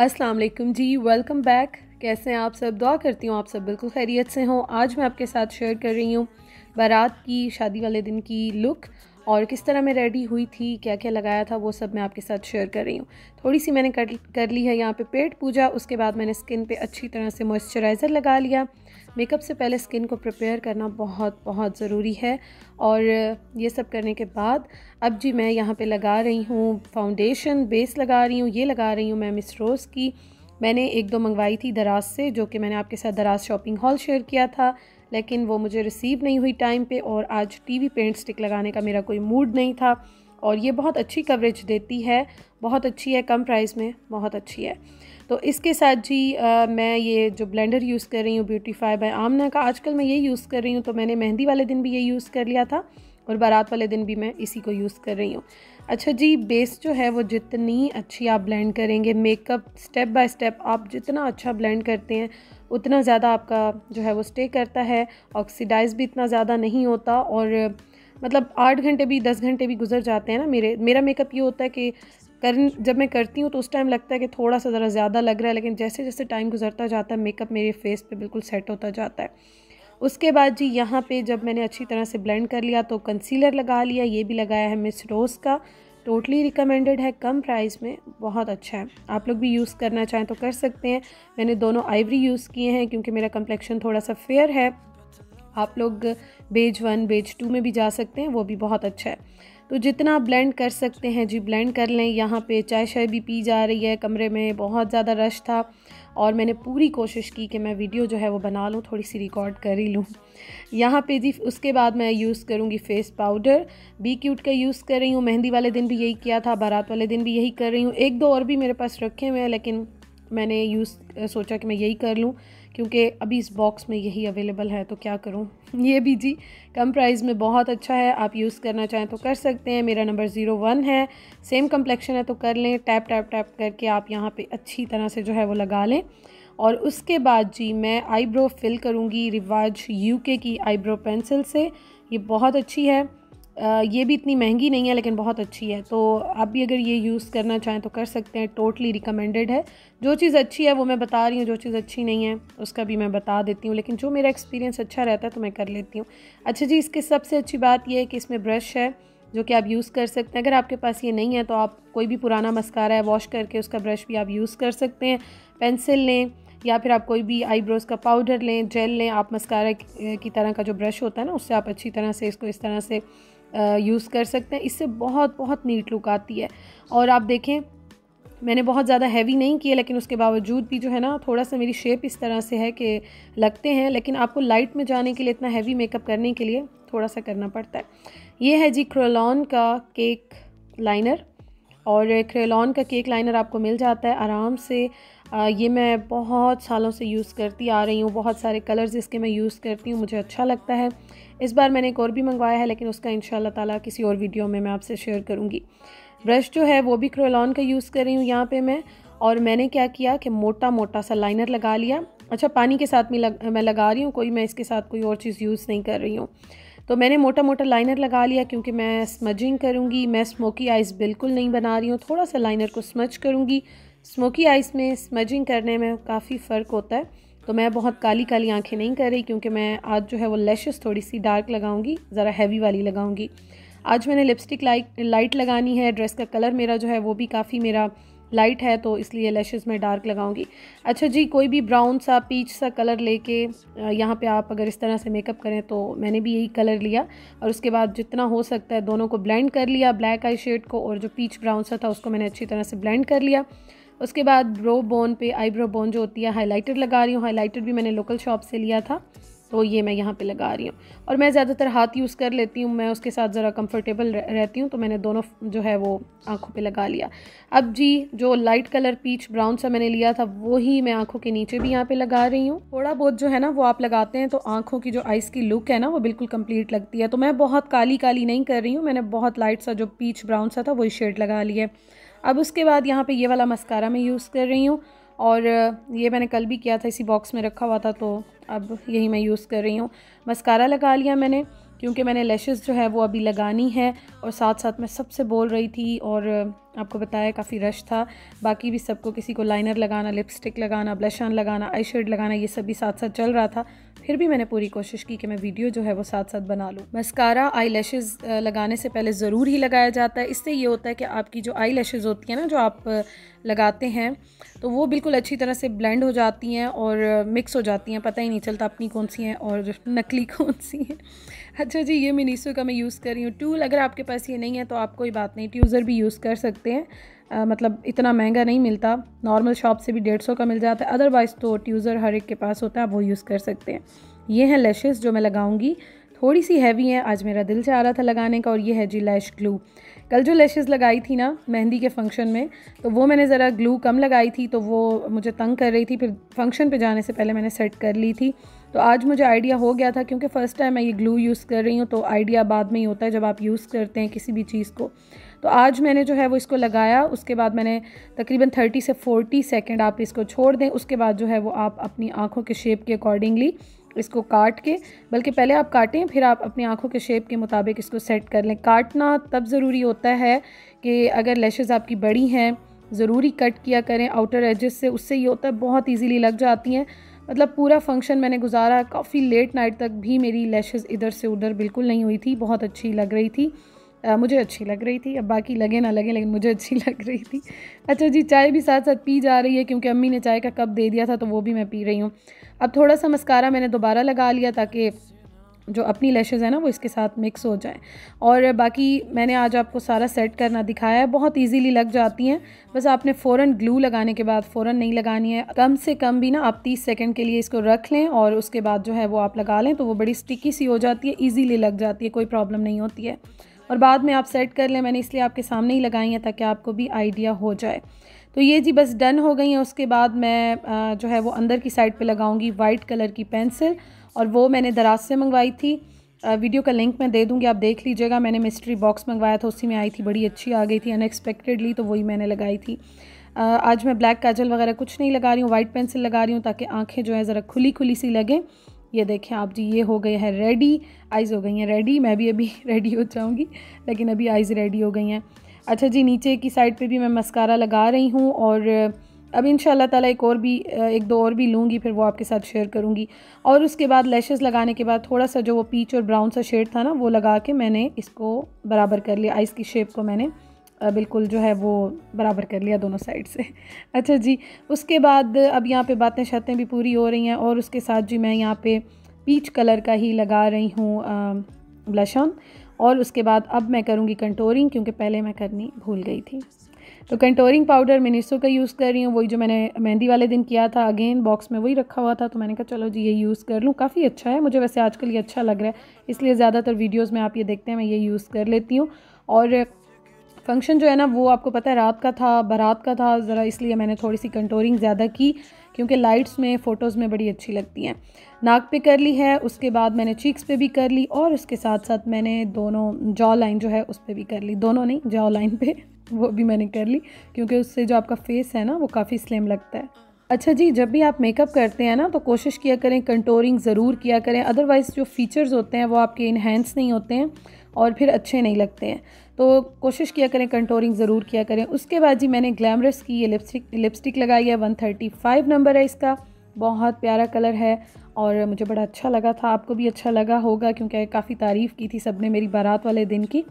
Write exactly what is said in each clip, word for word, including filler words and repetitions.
अस्सलाम वालेकुम जी, welcome back. कैसे हैं आप सब? दुआ करती हूँ आप सब बिल्कुल खैरियत से हों। आज मैं आपके साथ शेयर कर रही हूँ बारात की शादी वाले दिन की लुक और किस तरह मैं रेडी हुई थी, क्या क्या लगाया था, वो सब मैं आपके साथ शेयर कर रही हूँ। थोड़ी सी मैंने कर कर ली है यहाँ पे पेट पूजा, उसके बाद मैंने स्किन पे अच्छी तरह से मॉइस्चराइज़र लगा लिया। मेकअप से पहले स्किन को प्रिपेयर करना बहुत बहुत ज़रूरी है। और ये सब करने के बाद अब जी मैं यहाँ पे लगा रही हूँ फाउंडेशन, बेस लगा रही हूँ। ये लगा रही हूँ मैं मिस रोज़ की। मैंने एक दो मंगवाई थी दराज से, जो कि मैंने आपके साथ दराज शॉपिंग हॉल शेयर किया था, लेकिन वो मुझे रिसीव नहीं हुई टाइम पे। और आज टीवी पेंट स्टिक लगाने का मेरा कोई मूड नहीं था। और ये बहुत अच्छी कवरेज देती है, बहुत अच्छी है, कम प्राइस में बहुत अच्छी है। तो इसके साथ जी आ, मैं ये जो ब्लेंडर यूज़ कर रही हूँ ब्यूटीफाई बाय आमना का, आजकल मैं ये यूज़ कर रही हूँ। तो मैंने मेहंदी वाले दिन भी ये यूज़ कर लिया था और बारात वाले दिन भी मैं इसी को यूज़ कर रही हूँ। अच्छा जी, बेस जो है वो जितनी अच्छी आप ब्लेंड करेंगे, मेकअप स्टेप बाय स्टेप आप जितना अच्छा ब्लेंड करते हैं उतना ज़्यादा आपका जो है वो स्टे करता है, ऑक्सीडाइज़ भी इतना ज़्यादा नहीं होता। और मतलब आठ घंटे भी दस घंटे भी गुजर जाते हैं ना। मेरे मेरा मेकअप ये होता है कि कर जब मैं करती हूँ तो उस टाइम लगता है कि थोड़ा सा ज़रा ज़्यादा लग रहा है, लेकिन जैसे जैसे टाइम गुजरता जाता है मेकअप मेरे फेस पे बिल्कुल सेट होता जाता है। उसके बाद जी यहाँ पे जब मैंने अच्छी तरह से ब्लेंड कर लिया तो कंसीलर लगा लिया। ये भी लगाया है मिस रोज़ का, टोटली रिकमेंडेड है, कम प्राइस में बहुत अच्छा है। आप लोग भी यूज़ करना चाहें तो कर सकते हैं। मैंने दोनों आइवरी यूज़ किए हैं क्योंकि मेरा कंप्लेक्शन थोड़ा सा फेयर है। आप लोग बेज वन बेज टू में भी जा सकते हैं, वो भी बहुत अच्छा है। तो जितना आप ब्लेंड कर सकते हैं जी ब्लेंड कर लें। यहाँ पे चाय शाय भी पी जा रही है, कमरे में बहुत ज़्यादा रश था और मैंने पूरी कोशिश की कि मैं वीडियो जो है वो बना लूँ, थोड़ी सी रिकॉर्ड कर ही लूँ यहाँ पे जी। उसके बाद मैं यूज़ करूँगी फेस पाउडर, बी क्यूट का यूज़ कर रही हूँ। मेहंदी वाले दिन भी यही किया था, बारात वाले दिन भी यही कर रही हूँ। एक दो और भी मेरे पास रखे हुए हैं, लेकिन मैंने यूज़ सोचा कि मैं यही कर लूँ क्योंकि अभी इस बॉक्स में यही अवेलेबल है, तो क्या करूँ। ये भी जी कम प्राइस में बहुत अच्छा है, आप यूज़ करना चाहें तो कर सकते हैं। मेरा नंबर ज़ीरो वन है, सेम कंप्लेक्शन है, तो कर लें। टैप टैप टैप करके आप यहाँ पे अच्छी तरह से जो है वो लगा लें। और उसके बाद जी मैं आईब्रो फिल करूँगी रिवाज यूके की आईब्रो पेंसिल से। ये बहुत अच्छी है, ये भी इतनी महंगी नहीं है लेकिन बहुत अच्छी है। तो आप भी अगर ये यूज़ करना चाहें तो कर सकते हैं, टोटली रिकमेंडेड है। जो चीज़ अच्छी है वो मैं बता रही हूँ, जो चीज़ अच्छी नहीं है उसका भी मैं बता देती हूँ, लेकिन जो मेरा एक्सपीरियंस अच्छा रहता है तो मैं कर लेती हूँ। अच्छा जी, इसके सबसे अच्छी बात यह है कि इसमें ब्रश है जो कि आप यूज़ कर सकते हैं। अगर आपके पास ये नहीं है तो आप कोई भी पुराना मस्कारा है वॉश करके उसका ब्रश भी आप यूज़ कर सकते हैं। पेंसिल लें या फिर आप कोई भी आईब्रोज़ का पाउडर लें, जेल लें। आप मस्कारा की तरह का जो ब्रश होता है ना, उससे आप अच्छी तरह से इसको इस तरह से यूज़ कर सकते हैं। इससे बहुत बहुत नीट लुक आती है। और आप देखें मैंने बहुत ज़्यादा हैवी नहीं किया, लेकिन उसके बावजूद भी जो है ना थोड़ा सा मेरी शेप इस तरह से है कि लगते हैं, लेकिन आपको लाइट में जाने के लिए इतना हैवी मेकअप करने के लिए थोड़ा सा करना पड़ता है। ये है जी क्रेयोलन का केक लाइनर। और क्रेयोलन का केक लाइनर आपको मिल जाता है आराम से। आ, ये मैं बहुत सालों से यूज़ करती आ रही हूँ, बहुत सारे कलर्स इसके मैं यूज़ करती हूँ, मुझे अच्छा लगता है। इस बार मैंने एक और भी मंगवाया है, लेकिन उसका इंशाल्लाह ताला किसी और वीडियो में मैं आपसे शेयर करूँगी। ब्रश जो है वो भी क्रेयोलन का यूज़ कर रही हूँ यहाँ पे मैं। और मैंने क्या किया कि मोटा मोटा सा लाइनर लगा लिया। अच्छा, पानी के साथ में लग, मैं लगा रही हूँ, कोई मैं इसके साथ कोई और चीज़ यूज़ नहीं कर रही हूँ। तो मैंने मोटा मोटा लाइनर लगा लिया क्योंकि मैं स्मजिंग करूँगी। मैं स्मोकी आइज़ बिल्कुल नहीं बना रही हूँ, थोड़ा सा लाइनर को स्मज करूँगी। स्मोकी आइज़ में स्मजिंग करने में काफ़ी फ़र्क होता है। तो मैं बहुत काली काली आंखें नहीं कर रही क्योंकि मैं आज जो है वो लैशेस थोड़ी सी डार्क लगाऊंगी, ज़रा हैवी वाली लगाऊंगी। आज मैंने लिपस्टिक लाइट लाइट लगानी है। ड्रेस का कलर मेरा जो है वो भी काफ़ी मेरा लाइट है, तो इसलिए लैशेस मैं डार्क लगाऊंगी। अच्छा जी, कोई भी ब्राउन सा पीच सा कलर लेके यहाँ पे आप अगर इस तरह से मेकअप करें, तो मैंने भी यही कलर लिया। और उसके बाद जितना हो सकता है दोनों को ब्लेंड कर लिया, ब्लैक आई शेड को और जो पीच ब्राउन सा था उसको मैंने अच्छी तरह से ब्लेंड कर लिया। उसके बाद ब्रो बोन पे आईब्रो बोन जो होती है हाइलाइटर लगा रही हूँ। हाइलाइटर भी मैंने लोकल शॉप से लिया था, तो ये मैं यहाँ पे लगा रही हूँ। और मैं ज़्यादातर हाथ यूज़ कर लेती हूँ, मैं उसके साथ ज़रा कंफर्टेबल रहती हूँ, तो मैंने दोनों जो है वो आँखों पे लगा लिया। अब जी जो लाइट कलर पीच ब्राउन सा मैंने लिया था वही मैं आँखों के नीचे भी यहाँ पे लगा रही हूँ। थोड़ा बहुत जो है ना वो आप लगाते हैं तो आँखों की जो आइज़ की लुक है ना वो बिल्कुल कम्प्लीट लगती है। तो मैं बहुत काली काली नहीं कर रही हूँ, मैंने बहुत लाइट सा जो पीच ब्राउन सा था वही शेड लगा लिया। अब उसके बाद यहाँ पे ये वाला मस्कारा मैं यूज़ कर रही हूँ, और ये मैंने कल भी किया था, इसी बॉक्स में रखा हुआ था, तो अब यही मैं यूज़ कर रही हूँ। मस्कारा लगा लिया मैंने क्योंकि मैंने लैशेस जो है वो अभी लगानी है। और साथ साथ मैं सबसे बोल रही थी और आपको बताया काफ़ी रश था। बाकी भी सबको, किसी को लाइनर लगाना, लिपस्टिक लगाना, ब्लश ऑन लगाना, आई शेड लगाना, ये सब भी साथ साथ चल रहा था। फिर भी मैंने पूरी कोशिश की कि मैं वीडियो जो है वो साथ साथ बना लूँ। मस्कारा आई लैशेज़ लगाने से पहले ज़रूर ही लगाया जाता है। इससे ये होता है कि आपकी जो आई लैशेज़ होती हैं ना, जो आप लगाते हैं, तो वो बिल्कुल अच्छी तरह से ब्लेंड हो जाती हैं और मिक्स हो जाती हैं, पता ही नहीं चलता अपनी कौन सी हैं और नकली कौन सी हैं। अच्छा जी, ये मिनीसो का मैं यूज़ कर रही हूँ टूल। अगर आपके पास ये नहीं है तो आप कोई बात नहीं, ट्यूज़र भी यूज़ कर सकते हैं। आ, मतलब इतना महंगा नहीं मिलता, नॉर्मल शॉप से भी डेढ़ सौ का मिल जाता है। अदरवाइज़ तो ट्यूज़र हर एक के पास होता है, आप वो यूज़ कर सकते हैं। ये हैं लैशेज़ जो मैं लगाऊंगी, थोड़ी सी हैवी हैं, आज मेरा दिल चाह रहा था लगाने का। और ये है जी लैश ग्लू। कल जो लैशेज़ लगाई थी ना मेहंदी के फंक्शन में, तो वो मैंने ज़रा ग्लू कम लगाई थी, तो वो मुझे तंग कर रही थी। फिर फंक्शन पे जाने से पहले मैंने सेट कर ली थी, तो आज मुझे आइडिया हो गया था, क्योंकि फ़र्स्ट टाइम मैं ये ग्लू यूज़ कर रही हूँ, तो आइडिया बाद में ही होता है जब आप यूज़ करते हैं किसी भी चीज़ को। तो आज मैंने जो है वो इसको लगाया, उसके बाद मैंने तकरीबन तीस से चालीस सेकंड आप इसको छोड़ दें। उसके बाद जो है वो आप अपनी आँखों के शेप के अकॉर्डिंगली इसको काट के, बल्कि पहले आप काटें फिर आप अपनी आँखों के शेप के मुताबिक इसको सेट कर लें। काटना तब ज़रूरी होता है कि अगर लैशेज़ आपकी बड़ी हैं, ज़रूरी कट किया करें आउटर एजेस से, उससे ये होता है बहुत ईजीली लग जाती हैं। मतलब पूरा फंक्शन मैंने गुजारा, काफ़ी लेट नाइट तक भी मेरी लैशेज़ इधर से उधर बिल्कुल नहीं हुई थी, बहुत अच्छी लग रही थी, आ, मुझे अच्छी लग रही थी। अब बाकी लगे ना लगे, लेकिन मुझे अच्छी लग रही थी। अच्छा जी, चाय भी साथ साथ पी जा रही है, क्योंकि अम्मी ने चाय का कप दे दिया था, तो वो भी मैं पी रही हूँ। अब थोड़ा सा मस्कारा मैंने दोबारा लगा लिया ताकि जो अपनी लैशेज़ है ना वो इसके साथ मिक्स हो जाए। और बाकी मैंने आज आपको सारा सेट करना दिखाया है, बहुत इजीली लग जाती हैं। बस आपने फ़ौरन ग्लू लगाने के बाद फ़ौरन नहीं लगानी है, कम से कम भी ना आप तीस सेकंड के लिए इसको रख लें और उसके बाद जो है वो आप लगा लें, तो वो बड़ी स्टिकी सी हो जाती है, ईजीली लग जाती है, कोई प्रॉब्लम नहीं होती है। और बाद में आप सेट कर लें, मैंने इसलिए आपके सामने ही लगाई हैं ताकि आपको भी आइडिया हो जाए। तो ये जी बस डन हो गई हैं। उसके बाद मैं जो है वो अंदर की साइड पे लगाऊंगी वाइट कलर की पेंसिल, और वो मैंने दराज से मंगवाई थी। वीडियो का लिंक मैं दे दूंगी, आप देख लीजिएगा। मैंने मिस्ट्री बॉक्स मंगवाया था, उसी में आई थी, बड़ी अच्छी आ गई थी अनएक्सपेक्टेडली, तो वही मैंने लगाई थी। आज मैं ब्लैक काजल वगैरह कुछ नहीं लगा रही हूँ, वाइट पेंसिल लगा रही हूँ ताकि आँखें जो है ज़रा खुली खुली सी लगें। ये देखें आप जी, ये हो गए हैं रेडी, आइज़ हो गई हैं रेडी। मैं भी अभी रेडी हो जाऊँगी, लेकिन अभी आइज़ रेडी हो गई हैं। अच्छा जी, नीचे की साइड पे भी मैं मस्कारा लगा रही हूँ, और अब इंशाल्लाह ताला एक और भी एक दो और भी लूँगी, फिर वो आपके साथ शेयर करूँगी। और उसके बाद लैशेज़ लगाने के बाद थोड़ा सा जो वो पीच और ब्राउन सा शेड था ना, वो लगा के मैंने इसको बराबर कर लिया, आइज़ की शेप को मैंने बिल्कुल जो है वो बराबर कर लिया दोनों साइड से। अच्छा जी, उसके बाद अब यहाँ पे बातें शातें भी पूरी हो रही हैं, और उसके साथ जी मैं यहाँ पे पीच कलर का ही लगा रही हूँ ब्लश ऑन। और उसके बाद अब मैं करूँगी कंटोरिंग, क्योंकि पहले मैं करनी भूल गई थी। तो कंटोरिंग पाउडर मिनिसो का यूज़ कर रही हूँ, वही जो मैंने मेहंदी वाले दिन किया था। अगेन बॉक्स में वही रखा हुआ था, तो मैंने कहा चलो जी ये यूज़ कर लूँ, काफ़ी अच्छा है। मुझे वैसे आजकल ये अच्छा लग रहा है, इसलिए ज़्यादातर वीडियोज़ में आप ये देखते हैं मैं ये यूज़ कर लेती हूँ। और फंक्शन जो है ना वो आपको पता है रात का था, बारात का था, ज़रा इसलिए मैंने थोड़ी सी कंटोरिंग ज़्यादा की, क्योंकि लाइट्स में फ़ोटोज़ में बड़ी अच्छी लगती हैं। नाक पे कर ली है, उसके बाद मैंने चीक्स पे भी कर ली, और उसके साथ साथ मैंने दोनों जॉ लाइन जो है उस पर भी कर ली, दोनों नहीं जॉ लाइन पे वो भी मैंने कर ली, क्योंकि उससे जो आपका फेस है ना वो काफ़ी स्लिम लगता है। अच्छा जी, जब भी आप मेकअप करते हैं ना तो कोशिश किया करें कंटोरिंग ज़रूर किया करें, अदरवाइज़ जो फ़ीचर्स होते हैं वो आपके इन्हेंस नहीं होते हैं और फिर अच्छे नहीं लगते हैं। तो कोशिश किया करें कंटोरिंग ज़रूर किया करें। उसके बाद जी मैंने ग्लैमरस की ये लिपस्टिक लिपस्टिक लगाई है, एक सौ पैंतीस नंबर है इसका, बहुत प्यारा कलर है और मुझे बड़ा अच्छा लगा था, आपको भी अच्छा लगा होगा क्योंकि काफ़ी तारीफ़ की थी सबने मेरी बारात वाले दिन की।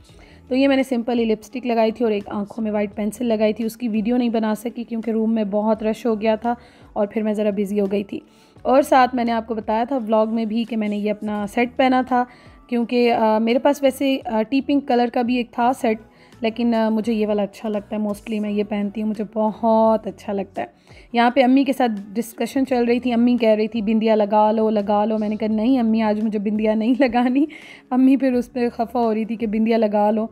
तो ये मैंने सिंपल ही लिपस्टिक लगाई थी और एक आंखों में वाइट पेंसिल लगाई थी। उसकी वीडियो नहीं बना सकी क्योंकि रूम में बहुत रश हो गया था और फिर मैं ज़रा बिज़ी हो गई थी। और साथ मैंने आपको बताया था व्लॉग में भी कि मैंने ये अपना सेट पहना था, क्योंकि मेरे पास वैसे टी पिंक कलर का भी एक था सेट, लेकिन आ, मुझे ये वाला अच्छा लगता है, मोस्टली मैं ये पहनती हूँ, मुझे बहुत अच्छा लगता है। यहाँ पे अम्मी के साथ डिस्कशन चल रही थी, अम्मी कह रही थी बिंदिया लगा लो लगा लो, मैंने कहा नहीं अम्मी आज मुझे बिंदिया नहीं लगानी। अम्मी फिर उस पर खफा हो रही थी कि बिंदिया लगा लो,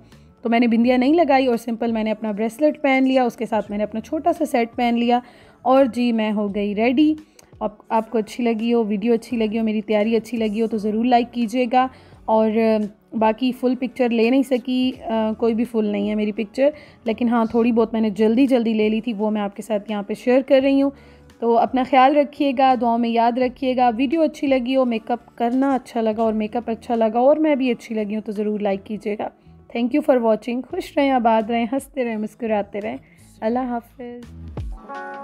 तो मैंने बिंदिया नहीं लगाई और सिंपल मैंने अपना ब्रेसलेट पहन लिया, उसके साथ मैंने अपना छोटा सा सेट पहन लिया और जी मैं हो गई रेडी। आप, आपको अच्छी लगी हो, वीडियो अच्छी लगी हो, मेरी तैयारी अच्छी लगी हो तो ज़रूर लाइक कीजिएगा। और बाकी फ़ुल पिक्चर ले नहीं सकी, आ, कोई भी फुल नहीं है मेरी पिक्चर, लेकिन हाँ थोड़ी बहुत मैंने जल्दी जल्दी ले ली थी, वो मैं आपके साथ यहाँ पे शेयर कर रही हूँ। तो अपना ख्याल रखिएगा, दुआओं में याद रखिएगा। वीडियो अच्छी लगी हो, मेकअप करना अच्छा लगा और मेकअप अच्छा लगा और मैं भी अच्छी लगी हूँ तो ज़रूर लाइक कीजिएगा। Thank you for watching. खुश रहें, आबाद रहें, हंसते रहें, मुस्कुराते रहें। अल्लाह हाफिज़।